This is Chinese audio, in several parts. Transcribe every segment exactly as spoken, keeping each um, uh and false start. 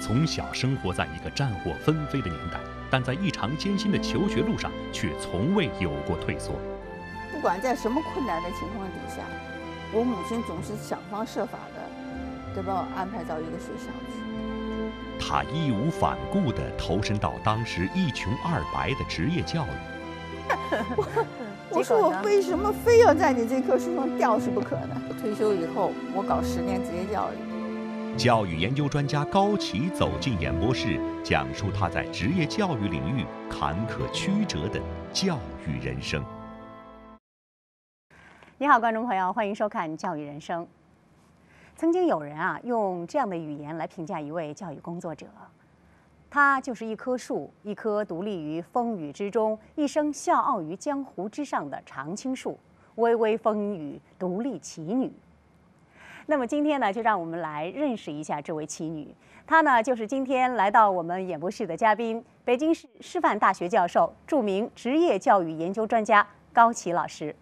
从小生活在一个战火纷飞的年代，但在异常艰辛的求学路上却从未有过退缩。不管在什么困难的情况底下，我母亲总是想方设法的，都把我安排到一个学校去。她义无反顾地投身到当时一穷二白的职业教育。我说我为什么非要在你这棵树上吊死不可呢？退休以后，我搞十年职业教育。教育研究专家高奇走进演播室，讲述他在职业教育领域坎坷曲折的教育人生。你好，观众朋友，欢迎收看《教育人生》。曾经有人啊，用这样的语言来评价一位教育工作者。 它就是一棵树，一棵独立于风雨之中，一生笑傲于江湖之上的常青树，微微风雨，独立奇女。那么今天呢，就让我们来认识一下这位奇女。她呢，就是今天来到我们演播室的嘉宾，北京市师范大学教授、著名职业教育研究专家高奇老师。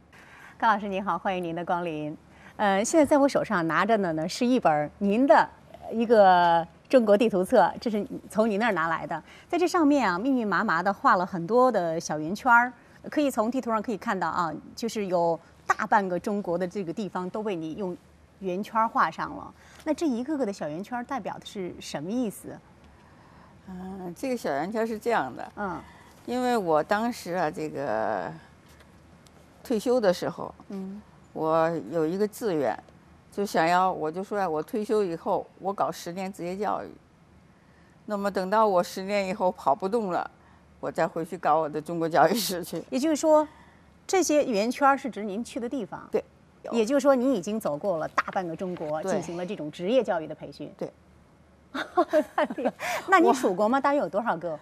高老师您好，欢迎您的光临。呃，现在在我手上拿着的呢，是一本您的一个。 中国地图册，这是从你那儿拿来的，在这上面啊，密密麻麻的画了很多的小圆圈儿，可以从地图上可以看到啊，就是有大半个中国的这个地方都被你用圆圈画上了。那这一个个的小圆圈代表的是什么意思？嗯，这个小圆圈是这样的，嗯，因为我当时啊，这个退休的时候，嗯，我有一个志愿。 就想要，我就说呀、啊，我退休以后，我搞十年职业教育。那么等到我十年以后跑不动了，我再回去搞我的中国教育史去。也就是说，这些圆圈是指您去的地方。对。也就是说，您已经走过了大半个中国，进行了这种职业教育的培训。对。那你数过吗？大约有多少个？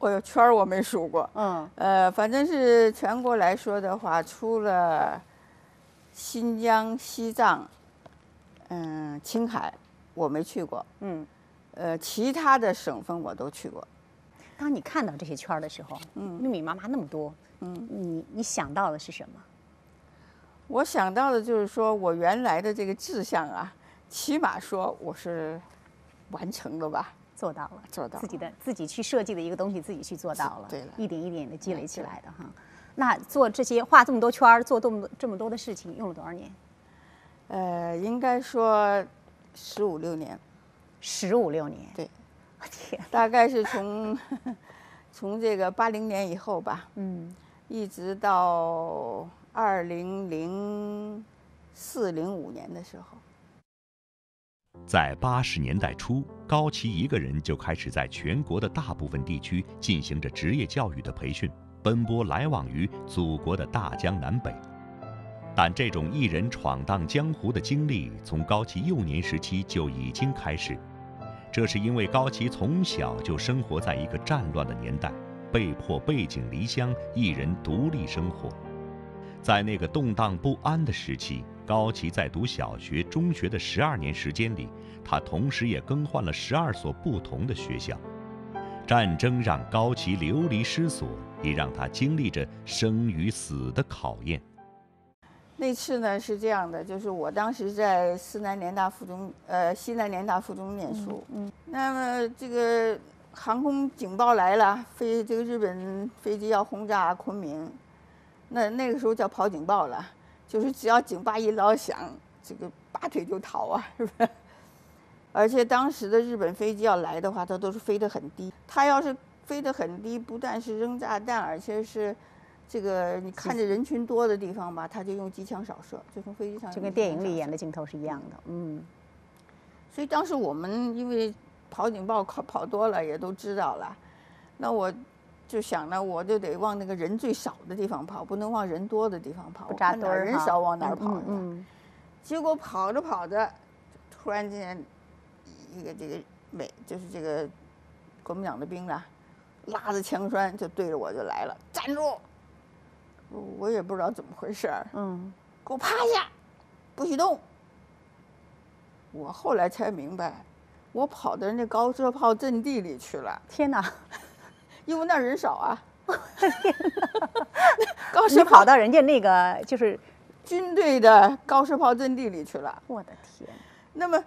我有圈我没数过。嗯。呃，反正是全国来说的话，除了新疆、西藏。 嗯，青海我没去过，嗯，呃，其他的省份我都去过。当你看到这些圈儿的时候，嗯，密密麻麻那么多，嗯，你你想到的是什么？我想到的就是说我原来的这个志向啊，起码说我是完成了吧，做到了，做到了自己的自己去设计的一个东西，自己去做到了，对了，一点一点的积累起来的哈。那做这些画这么多圈儿，做这么多这么多的事情，用了多少年？ 呃，应该说十五六年，十五六年，对，我天，大概是从从这个八零年以后吧，嗯，一直到二零零四零五年的时候，在八十年代初，高奇一个人就开始在全国的大部分地区进行着职业教育的培训，奔波来往于祖国的大江南北。 但这种一人闯荡江湖的经历，从高奇幼年时期就已经开始。这是因为高奇从小就生活在一个战乱的年代，被迫背井离乡，一人独立生活。在那个动荡不安的时期，高奇在读小学、中学的十二年时间里，他同时也更换了十二所不同的学校。战争让高奇流离失所，也让他经历着生与死的考验。 那次呢是这样的，就是我当时在西南联大附中，呃，西南联大附中念书。嗯，嗯那么这个航空警报来了，飞这个日本飞机要轰炸昆明，那那个时候叫跑警报了，就是只要警报一老响，这个拔腿就逃啊，是不是？而且当时的日本飞机要来的话，它都是飞得很低，它要是飞得很低，不但是扔炸弹，而且是。 这个你看着人群多的地方吧，他就用机枪扫射，就从飞机上。就跟电影里演的镜头是一样的，嗯。所以当时我们因为跑警报跑跑多了，也都知道了。那我就想呢，我就得往那个人最少的地方跑，不能往人多的地方跑。不扎堆儿，人少往哪儿跑呢？嗯嗯、结果跑着跑着，突然间，一个这个美就是这个国民党的兵啊，拉着枪栓就对着我就来了，站住！ 我也不知道怎么回事儿，嗯，给我趴下，不许动。我后来才明白，我跑到人家高射炮阵地里去了。天哪，因为那人少啊！天哪，高射炮跑到人家那个就是军队的高射炮阵地里去了。我的天！那么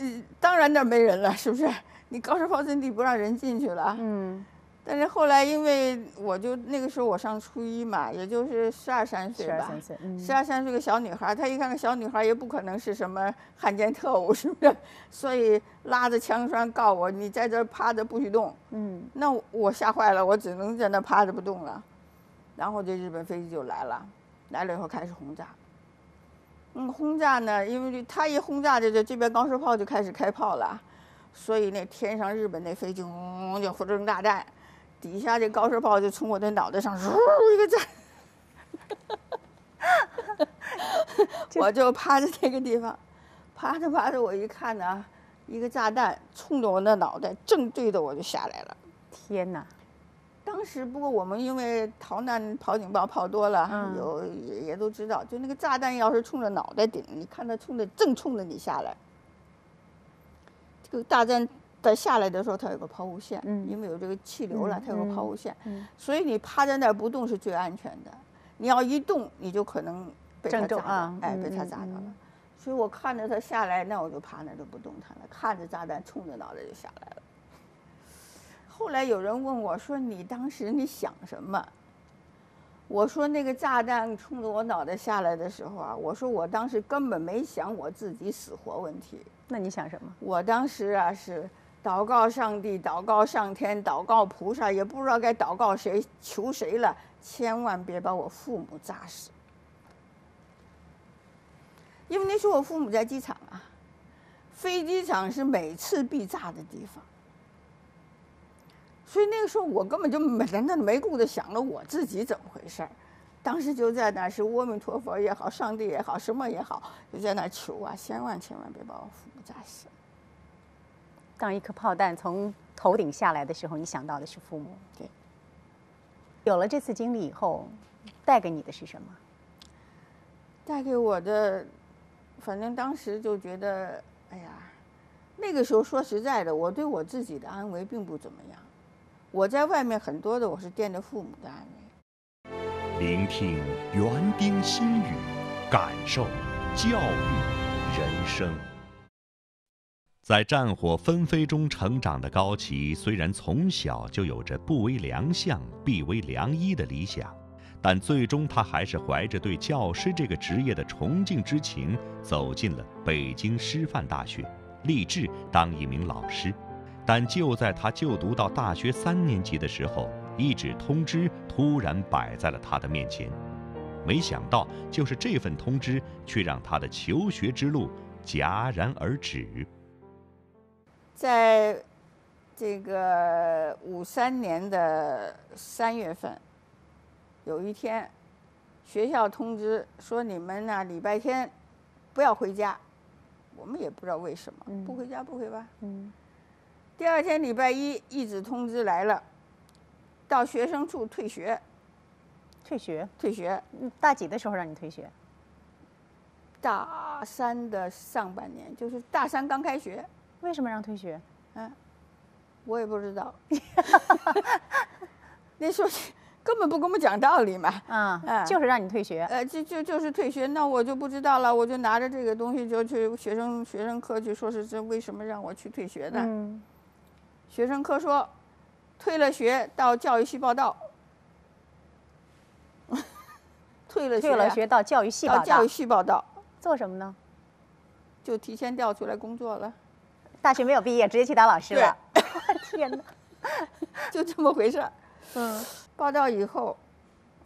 呃，当然那儿没人了，是不是？你高射炮阵地不让人进去了。嗯。但是后来，因为我就那个时候我上初一嘛，也就是十二三岁吧，十二三岁个小女孩，她一看个小女孩也不可能是什么汉奸特务，是不是？所以拉着枪栓告我，你在这趴着不许动。嗯，那我吓坏了，我只能在那趴着不动了。然后这日本飞机就来了，来了以后开始轰炸。嗯，轰炸呢，因为他一轰炸，这这这边高射炮就开始开炮了，所以那天上日本那飞机轰就火力大战。 底下这高射炮就从我的脑袋上嗖一个炸，我就趴在那个地方，趴着趴着，我一看呢、啊，一个炸弹冲着我的脑袋，正对着我就下来了。天哪！当时不过我们因为逃难跑警报跑多了，嗯、有也也都知道，就那个炸弹要是冲着脑袋顶，你看它冲着正冲着你下来，这个大战。 在下来的时候，它有个抛物线，嗯、因为有这个气流了，嗯、它有个抛物线，嗯、所以你趴在那儿不动是最安全的。你要一动，你就可能被它炸到，啊、哎，嗯、被它炸到了。嗯、所以我看着它下来，那我就趴那儿就不动弹了，看着炸弹冲着脑袋就下来了。后来有人问我说：“你当时你想什么？”我说：“那个炸弹冲着我脑袋下来的时候啊，我说我当时根本没想我自己死活问题。”那你想什么？我当时啊是。 祷告上帝，祷告上天，祷告菩萨，也不知道该祷告谁，求谁了。千万别把我父母炸死，因为那时候我父母在机场啊，飞机场是每次必炸的地方，所以那个时候我根本就没那没顾着想了我自己怎么回事儿。当时就在那是阿弥陀佛也好，上帝也好，什么也好，就在那求啊，千万千万别把我父母炸死。 当一颗炮弹从头顶下来的时候，你想到的是父母。对。有了这次经历以后，带给你的是什么？带给我的，反正当时就觉得，哎呀，那个时候说实在的，我对我自己的安危并不怎么样。我在外面很多的，我是惦着父母的安危。聆听园丁心语，感受教育人生。 在战火纷飞中成长的高旗，虽然从小就有着“不为良相，必为良医”的理想，但最终他还是怀着对教师这个职业的崇敬之情，走进了北京师范大学，立志当一名老师。但就在他就读到大学三年级的时候，一纸通知突然摆在了他的面前，没想到就是这份通知，却让他的求学之路戛然而止。 在这个五三年的三月份，有一天，学校通知说你们呢礼拜天不要回家，我们也不知道为什么、嗯、不回家不回吧。嗯。第二天礼拜一，一纸通知来了，到学生处退学。退学？退学。嗯，大几的时候让你退学？大三的上半年，就是大三刚开学。 为什么让退学？嗯、啊，我也不知道。那时候根本不跟我们讲道理嘛。啊，啊就是让你退学。呃，就就就是退学，那我就不知道了。我就拿着这个东西就去学生学生科去说是这为什么让我去退学呢？嗯、学生科说，退了学到教育系报到。退了学、啊、退了学到教育系报到。到教育系报到。做什么呢？就提前调出来工作了。 大学没有毕业，直接去当老师了。天哪，就这么回事儿。嗯，报到以后，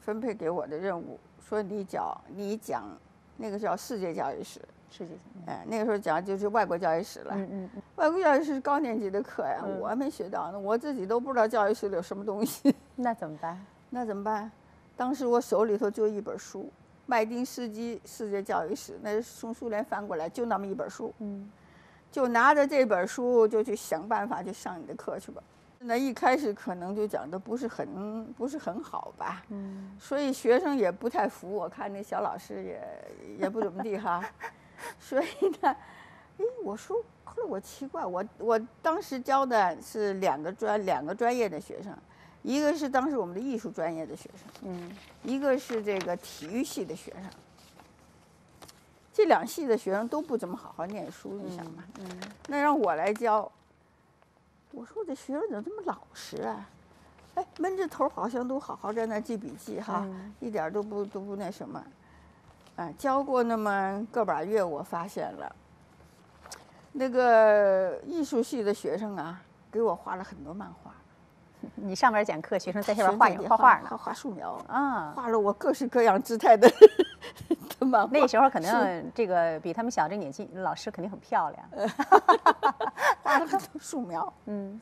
分配给我的任务说你讲你讲那个叫世界教育史，世界哎那个时候讲就是外国教育史了。嗯嗯嗯，外国教育史是高年级的课呀，嗯、我没学到呢，我自己都不知道教育史里有什么东西。那怎么办？那怎么办？当时我手里头就一本书，麦丁斯基《世界教育史》，那是从苏联翻过来，就那么一本书。嗯。 就拿着这本书，就去想办法，就上你的课去吧。那一开始可能就讲的不是很不是很好吧，嗯，所以学生也不太服。我看那小老师也也不怎么地哈，所以呢，哎，我说后来我奇怪，我我当时教的是两个专两个专业的学生，一个是当时我们的艺术专业的学生，嗯，一个是这个体育系的学生。这两系的学生都不怎么好好念书，你想嘛？嗯嗯、那让我来教，我说我这学生怎么这么老实啊？哎，闷着头好像都好好在那记笔记哈，嗯、一点都不都不那什么。啊，教过那么个把月，我发现了，那个艺术系的学生啊，给我画了很多漫画。 你上边讲课，学生在下边画影画画呢，画画素描啊，画了我各式各样姿态的漫画。那时候可能这个比他们小这年纪，老师肯定很漂亮，画了很多素描。嗯，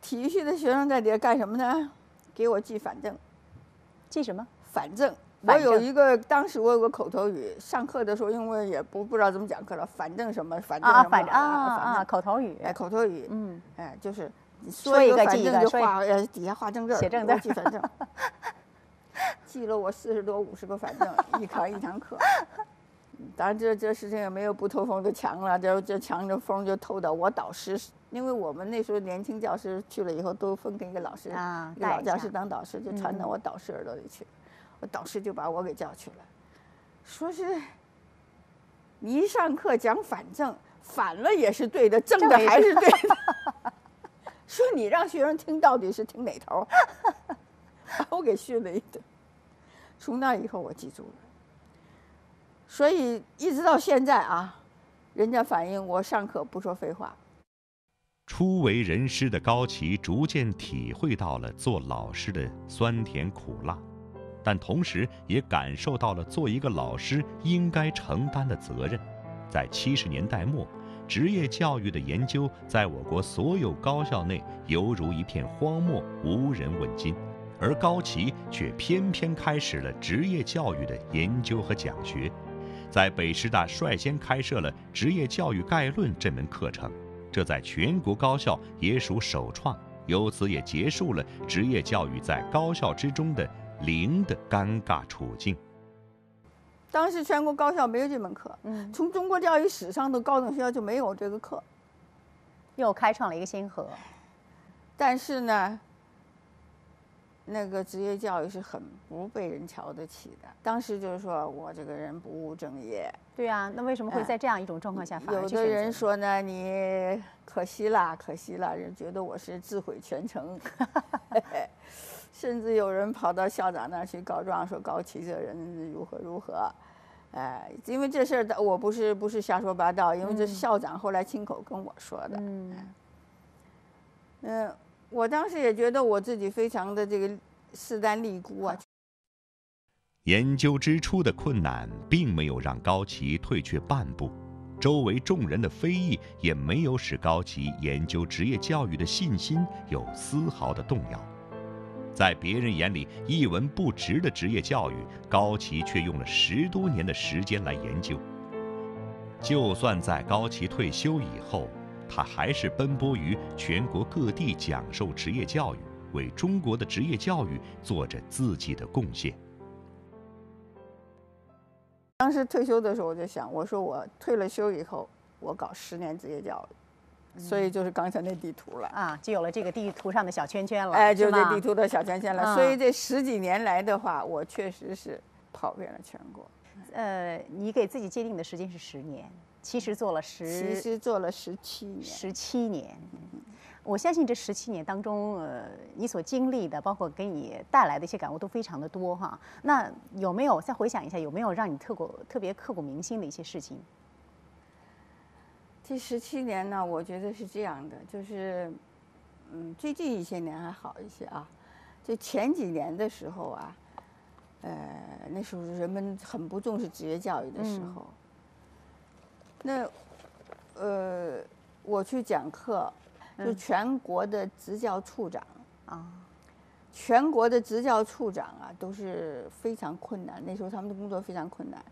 体育系的学生在底下干什么呢？给我记反正，记什么？反正。我有一个，当时我有个口头语，上课的时候因为也不不知道怎么讲课了，反正什么，反正什么，反正啊啊，口头语，哎，口头语，嗯，哎，就是。 说一个记一个，说呃底下画正字，写正字，记反正，记了我四十多五十个反正，一堂一堂课。当然这这事情也没有不透风的墙了，这这墙这风就透到我导师，因为我们那时候年轻教师去了以后都分给一个老师，啊、一个老教师当导师，就传到我导师耳朵里去了。嗯、我导师就把我给叫去了，说是你一上课讲反正，反了也是对的，正的还是对的。说你让学生听到底是听哪头？把我给训了一顿。从那以后我记住了，所以一直到现在啊，人家反映我上课不说废话。初为人师的高奇逐渐体会到了做老师的酸甜苦辣，但同时也感受到了做一个老师应该承担的责任。在七十年代末。 职业教育的研究在我国所有高校内犹如一片荒漠，无人问津，而高奇却偏偏开始了职业教育的研究和讲学。在北师大率先开设了《职业教育概论》这门课程，这在全国高校也属首创。由此也结束了职业教育在高校之中的零的尴尬处境。 当时全国高校没有这门课，嗯，从中国教育史上的高等学校就没有这个课，又开创了一个先河。但是呢，那个职业教育是很不被人瞧得起的。当时就是说我这个人不务正业。对啊，那为什么会在这样一种状况下发生？有的人说呢，你可惜啦，可惜啦，人觉得我是自毁前程。甚至有人跑到校长那儿去告状，说高奇这人如何如何，哎，因为这事儿我不是不是瞎说八道，因为这是校长后来亲口跟我说的。嗯，嗯、呃，我当时也觉得我自己非常的这个势单力孤啊。研究之初的困难并没有让高奇退却半步，周围众人的非议也没有使高奇研究职业教育的信心有丝毫的动摇。 在别人眼里一文不值的职业教育，高奇却用了十多年的时间来研究。就算在高奇退休以后，他还是奔波于全国各地讲授职业教育，为中国的职业教育做着自己的贡献。当时退休的时候，我就想，我说我退了休以后，我搞十年职业教育。 所以就是刚才那地图了啊，就有了这个地图上的小圈圈了。哎，就这地图的小圈圈了。嗯、所以这十几年来的话，我确实是跑遍了全国。呃，你给自己界定的时间是十年，其实做了十，其实做了十七年。十七年，嗯、我相信这十七年当中，呃，你所经历的，包括给你带来的一些感悟，都非常的多哈。那有没有再回想一下，有没有让你特过特别刻骨铭心的一些事情？ 这十七年呢，我觉得是这样的，就是，嗯，最近一些年还好一些啊，就前几年的时候啊，呃，那时候人们很不重视职业教育的时候，嗯、那，呃，我去讲课，就全国的职教处长啊，嗯、全国的职教处长啊都是非常困难，那时候他们的工作非常困难，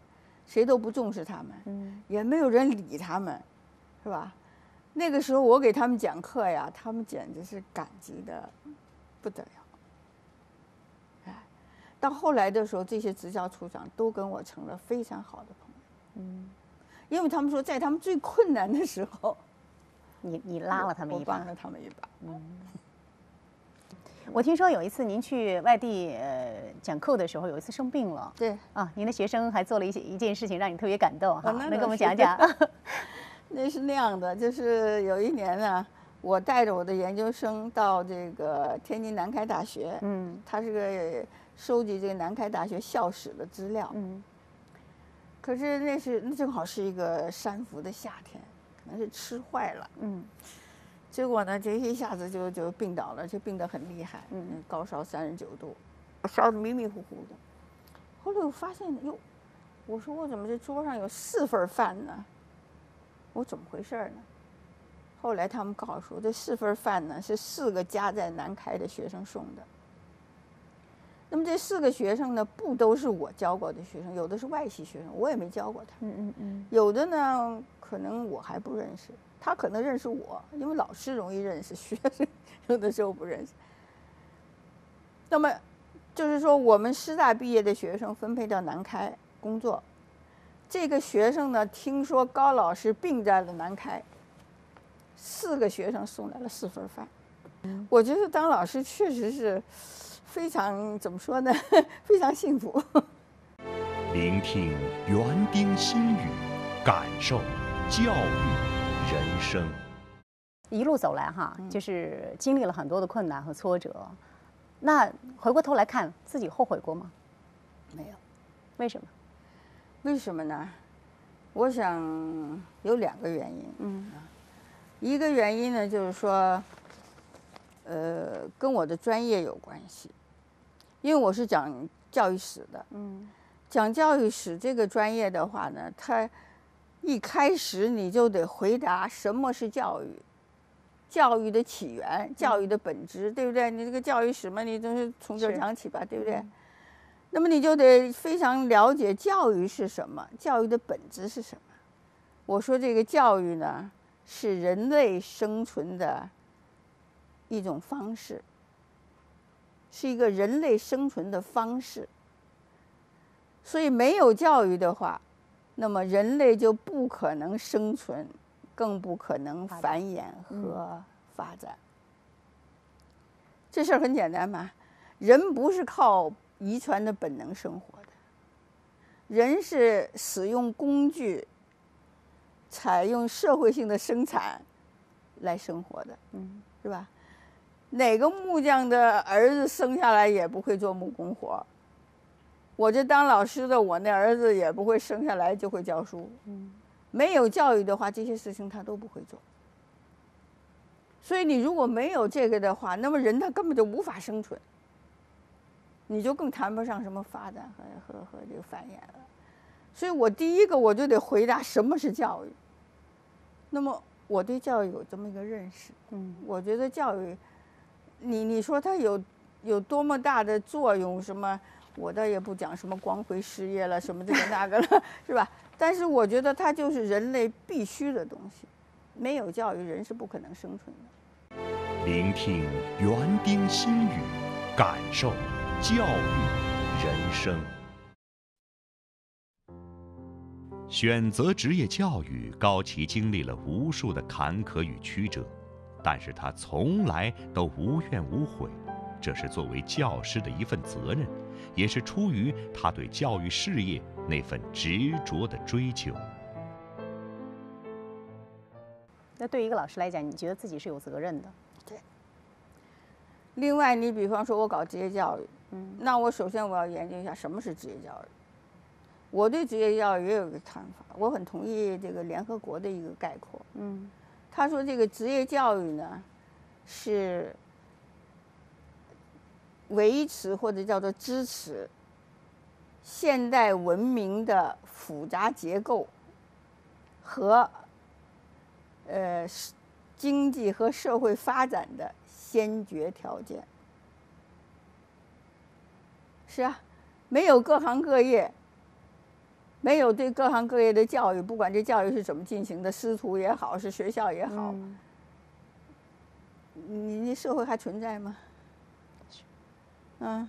谁都不重视他们，嗯、也没有人理他们。 是吧？那个时候我给他们讲课呀，他们简直是感激的不得了。哎，到后来的时候，这些职教处长都跟我成了非常好的朋友。嗯，因为他们说，在他们最困难的时候，你你拉了他们一把，我帮了他们一把。嗯。我听说有一次您去外地呃讲课的时候，有一次生病了。对啊，您的学生还做了一些一件事情，让你特别感动哈，能给我们讲讲？那是那样的，就是有一年呢，我带着我的研究生到这个天津南开大学，嗯，他是个收集这个南开大学校史的资料，嗯。可是那是那正好是一个山伏的夏天，可能是吃坏了，嗯。结果呢，这一下子就就病倒了，就病得很厉害，嗯，高烧三十九度，烧得迷迷糊糊的。后来我发现，哟，我说我怎么这桌上有四份饭呢？我怎么回事呢？后来他们告诉我，这四份饭呢是四个家在南开的学生送的。那么这四个学生呢，不都是我教过的学生，有的是外系学生，我也没教过他。嗯嗯嗯。有的呢，可能我还不认识。他可能认识我，因为老师容易认识，学生有的时候不认识。那么，就是说我们师大毕业的学生分配到南开工作，这个学生呢，听说高老师病在了南开，四个学生送来了四份饭。我觉得当老师确实是非常怎么说呢，非常幸福。聆听园丁心语，感受教育。人生一路走来哈，就是经历了很多的困难和挫折。那回过头来看，自己后悔过吗？没有。为什么？为什么呢？我想有两个原因。嗯，一个原因呢，就是说，呃，跟我的专业有关系，因为我是讲教育史的。嗯，讲教育史这个专业的话呢，它。一开始你就得回答什么是教育，教育的起源、教育的本质，对不对？你这个教育史嘛，你就是从这儿讲起吧，对不对？嗯、那么你就得非常了解教育是什么，教育的本质是什么。我说这个教育呢，是人类生存的一种方式，是一个人类生存的方式。所以没有教育的话，那么人类就不可能生存，更不可能繁衍和发展。嗯、这事儿很简单嘛，人不是靠遗传的本能生活的，人是使用工具，采用社会性的生产来生活的，嗯，是吧？哪个木匠的儿子生下来也不会做木工活？我这当老师的，我那儿子也不会生下来就会教书。嗯，没有教育的话，这些事情他都不会做。所以你如果没有这个的话，那么人他根本就无法生存，你就更谈不上什么发展和和和这个繁衍了。所以我第一个我就得回答什么是教育。那么我对教育有这么一个认识。嗯，我觉得教育，你你说它有有多么大的作用什么？我倒也不讲什么光辉事业了，什么这个那个了，是吧？但是我觉得它就是人类必须的东西，没有教育，人是不可能生存的。聆听园丁心语，感受教育人生。选择职业教育，高奇经历了无数的坎坷与曲折，但是他从来都无怨无悔。这是作为教师的一份责任，也是出于他对教育事业那份执着的追求。那对于一个老师来讲，你觉得自己是有责任的？对。另外，你比方说我搞职业教育，嗯，那我首先我要研究一下什么是职业教育。我对职业教育也有一个看法，我很同意这个联合国的一个概括，嗯，他说这个职业教育呢是维持或者叫做支持现代文明的复杂结构和呃经济和社会发展的先决条件。是啊，没有各行各业，没有对各行各业的教育，不管这教育是怎么进行的，师徒也好，是学校也好，嗯、你你社会还存在吗？嗯，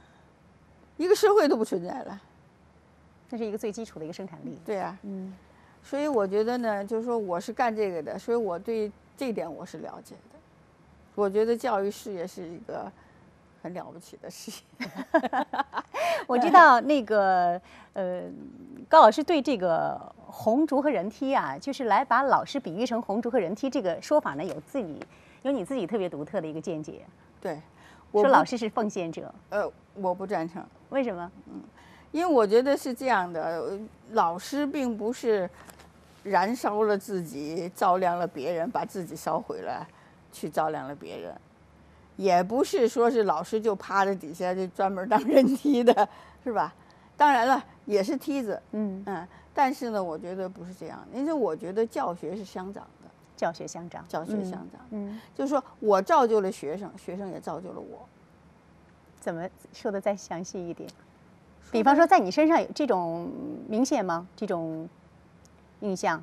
一个社会都不存在了，那是一个最基础的一个生产力。对啊，嗯，所以我觉得呢，就是说我是干这个的，所以我对这一点我是了解的。我觉得教育事业是一个很了不起的事情。我知道那个呃，高老师对这个红烛和人梯啊，就是来把老师比喻成红烛和人梯这个说法呢，有自己有你自己特别独特的一个见解。对，我说老师是奉献者。呃，我不赞成。为什么？嗯，因为我觉得是这样的，老师并不是燃烧了自己，照亮了别人，把自己烧回来，去照亮了别人。也不是说是老师就趴在底下就专门当人梯的，是吧？当然了，也是梯子，嗯嗯，但是呢，我觉得不是这样，因为我觉得教学是相长的，教学相长，教学相长，嗯，就是说我造就了学生，学生也造就了我。怎么说的再详细一点？比方说，在你身上有这种明显吗？这种印象？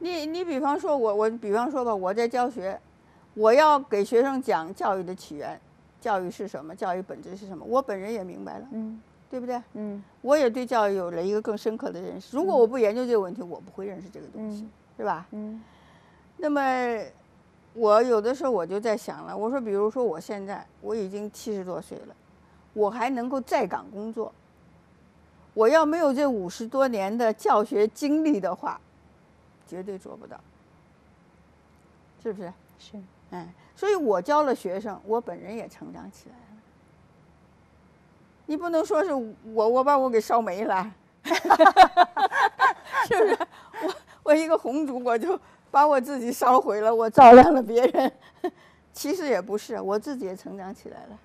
你你比方说我我比方说吧，我在教学。我要给学生讲教育的起源，教育是什么，教育本质是什么，我本人也明白了，嗯，对不对？嗯，我也对教育有了一个更深刻的认识。如果我不研究这个问题，我不会认识这个东西，嗯、是吧？嗯。那么，我有的时候我就在想了，我说，比如说我现在我已经七十多岁了，我还能够在岗工作，我要没有这五十多年的教学经历的话，绝对做不到，是不是？是。哎，所以我教了学生，我本人也成长起来了。你不能说是我，我把我给烧没了，是不是？我我一个红烛，我就把我自己烧毁了，我照亮了别人。其实也不是，我自己也成长起来了。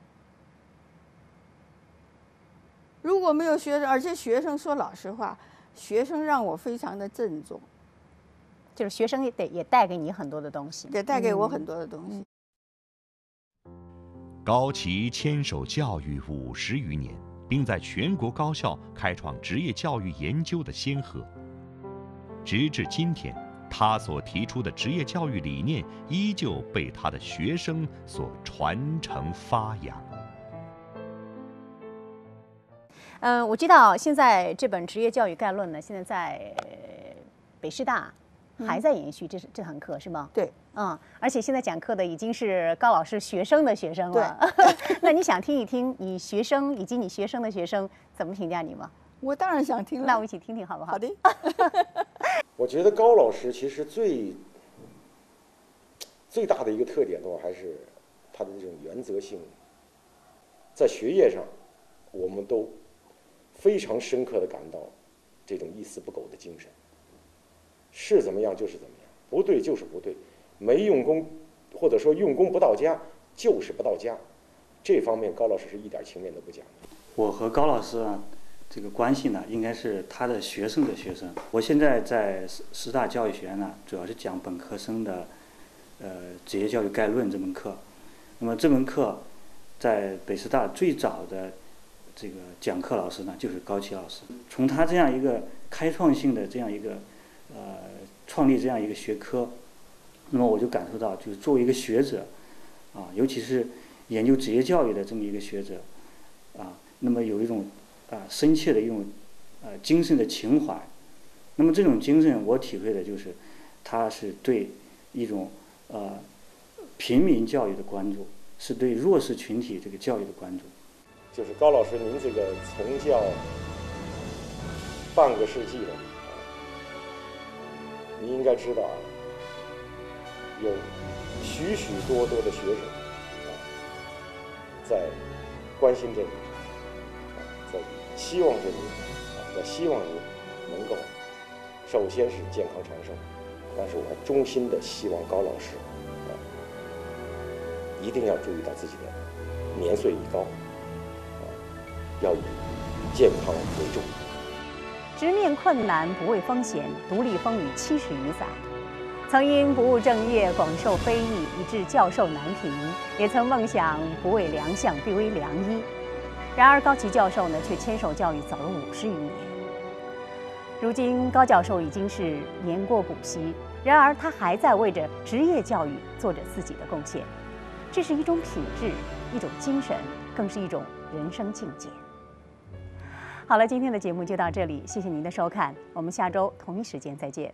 如果没有学生，而且学生说老实话，学生让我非常的震动。就是学生也得也带给你很多的东西，也带给我很多的东西。嗯、高奇牵手教育五十余年，并在全国高校开创职业教育研究的先河。直至今天，他所提出的职业教育理念依旧被他的学生所传承发扬。嗯、呃，我知道现在这本《职业教育概论》呢，现在在北师大。还在延续这这堂课是吗？对，嗯，而且现在讲课的已经是高老师学生的学生了。那你想听一听你学生以及你学生的学生怎么评价你吗？我当然想听了，那我们一起听听好不好？好的。我觉得高老师其实最最大的一个特点的话，还是他的这种原则性，在学业上，我们都非常深刻地感到这种一丝不苟的精神。是怎么样就是怎么样，不对就是不对，没用功或者说用功不到家就是不到家，这方面高老师是一点情面都不讲的。我和高老师啊，这个关系呢，应该是他的学生的学生。我现在在师大教育学院呢，主要是讲本科生的呃职业教育概论这门课。那么这门课在北师大最早的这个讲课老师呢，就是高奇老师。从他这样一个开创性的这样一个呃，创立这样一个学科，那么我就感受到，就是作为一个学者，啊，尤其是研究职业教育的这么一个学者，啊，那么有一种啊深切的一种呃精神的情怀。那么这种精神，我体会的就是，它是对一种呃平民教育的关注，是对弱势群体这个教育的关注。就是高老师，您这个从教半个世纪了。你应该知道啊，有许许多多的学生啊，在关心着你，啊，在希望着你，啊，在希望你能够首先是健康长寿，但是我还衷心的希望高老师啊，一定要注意到自己的年岁已高，啊，要以健康为重。直面困难，不畏风险，独立风雨七十余载。曾因不务正业广受非议，以致教授难评；也曾梦想不为良相，必为良医。然而高奇教授呢，却牵手教育走了五十余年。如今高教授已经是年过古稀，然而他还在为着职业教育做着自己的贡献。这是一种品质，一种精神，更是一种人生境界。好了，今天的节目就到这里，谢谢您的收看，我们下周同一时间再见。